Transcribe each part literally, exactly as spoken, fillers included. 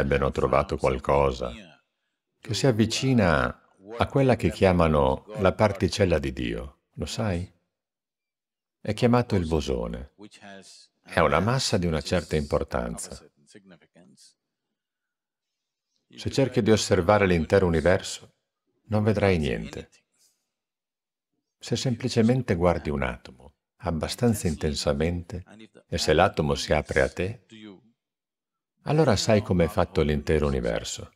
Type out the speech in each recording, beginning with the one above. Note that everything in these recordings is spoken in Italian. abbiano trovato qualcosa che si avvicina a quella che chiamano la particella di Dio. Lo sai? È chiamato il bosone. È una massa di una certa importanza. Se cerchi di osservare l'intero universo, non vedrai niente. Se semplicemente guardi un atomo abbastanza intensamente, e se l'atomo si apre a te, allora sai com'è fatto l'intero universo.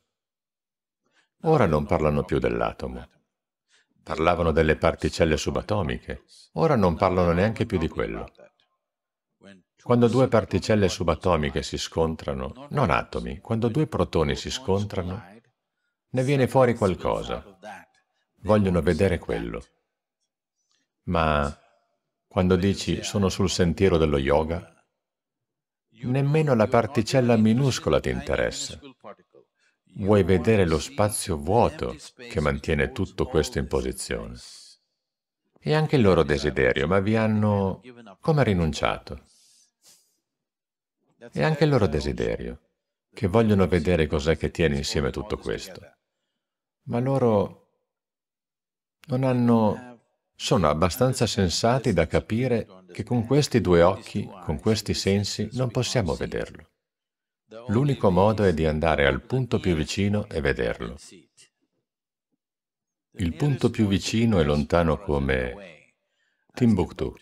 Ora non parlano più dell'atomo. Parlavano delle particelle subatomiche. Ora non parlano neanche più di quello. Quando due particelle subatomiche si scontrano, non atomi, quando due protoni si scontrano, ne viene fuori qualcosa. Vogliono vedere quello. Ma quando dici sono sul sentiero dello yoga, nemmeno la particella minuscola ti interessa. Vuoi vedere lo spazio vuoto che mantiene tutto questo in posizione. E anche il loro desiderio, ma vi hanno come rinunciato. E anche il loro desiderio, che vogliono vedere cos'è che tiene insieme tutto questo. Ma loro non hanno... sono abbastanza sensati da capire che con questi due occhi, con questi sensi, non possiamo vederlo. L'unico modo è di andare al punto più vicino e vederlo. Il punto più vicino è lontano come Timbuktu.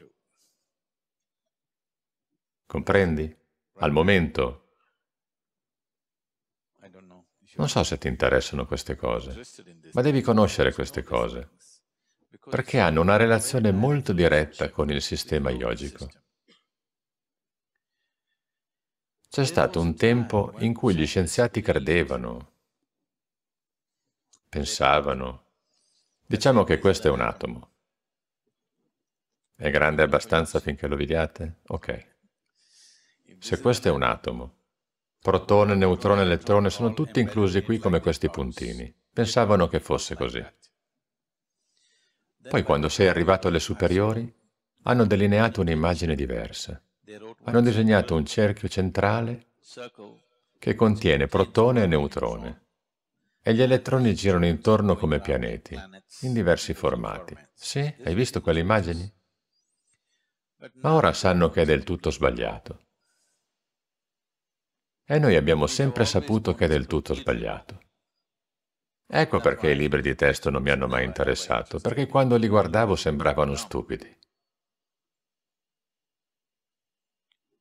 Comprendi? Al momento. Non so se ti interessano queste cose, ma devi conoscere queste cose, perché hanno una relazione molto diretta con il sistema yogico. C'è stato un tempo in cui gli scienziati credevano, pensavano, diciamo che questo è un atomo. È grande abbastanza finché lo vediate? Ok. Se questo è un atomo, protone, neutrone, elettrone sono tutti inclusi qui come questi puntini. Pensavano che fosse così. Poi quando sei arrivato alle superiori, hanno delineato un'immagine diversa. Hanno disegnato un cerchio centrale che contiene protone e neutrone, e gli elettroni girano intorno come pianeti, in diversi formati. Sì, hai visto quelle immagini? Ma ora sanno che è del tutto sbagliato. E noi abbiamo sempre saputo che è del tutto sbagliato. Ecco perché i libri di testo non mi hanno mai interessato, perché quando li guardavo sembravano stupidi.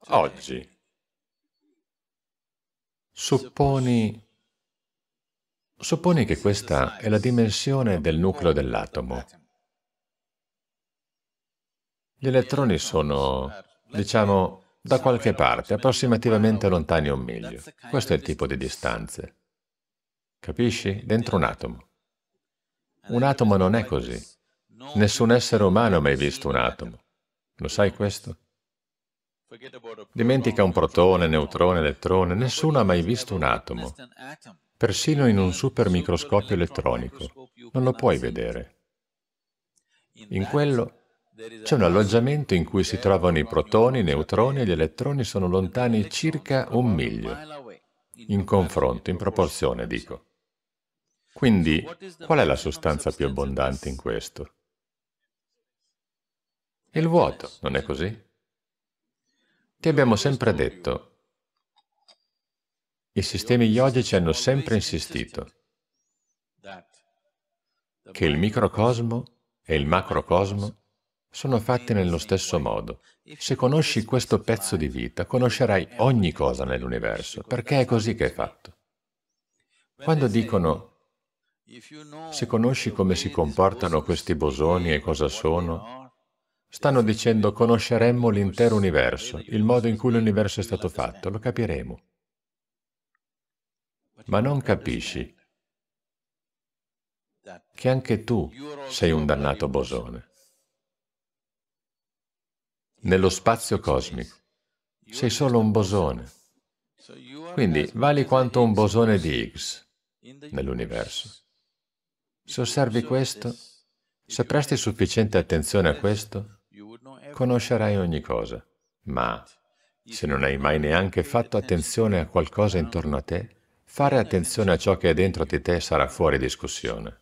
Oggi, supponi, supponi che questa è la dimensione del nucleo dell'atomo. Gli elettroni sono, diciamo, da qualche parte, approssimativamente lontani un miglio. Questo è il tipo di distanze. Capisci? Dentro un atomo. Un atomo non è così. Nessun essere umano ha mai visto un atomo. Lo sai questo? Dimentica un protone, neutrone, elettrone, nessuno ha mai visto un atomo. Persino in un supermicroscopio elettronico non lo puoi vedere. In quello c'è un alloggiamento in cui si trovano i protoni, i neutroni e gli elettroni sono lontani circa un miglio. In confronto, in proporzione, dico. Quindi, qual è la sostanza più abbondante in questo? Il vuoto, non è così? Ti abbiamo sempre detto, i sistemi yogici hanno sempre insistito che il microcosmo e il macrocosmo sono fatti nello stesso modo. Se conosci questo pezzo di vita, conoscerai ogni cosa nell'universo, perché è così che è fatto. Quando dicono, se conosci come si comportano questi bosoni e cosa sono, stanno dicendo conosceremmo l'intero universo, il modo in cui l'universo è stato fatto, lo capiremo. Ma non capisci che anche tu sei un dannato bosone. Nello spazio cosmico sei solo un bosone, quindi vali quanto un bosone di Higgs nell'universo. Se osservi questo, se presti sufficiente attenzione a questo, conoscerai ogni cosa. Ma se non hai mai neanche fatto attenzione a qualcosa intorno a te, Fare attenzione a ciò che è dentro di te sarà fuori discussione.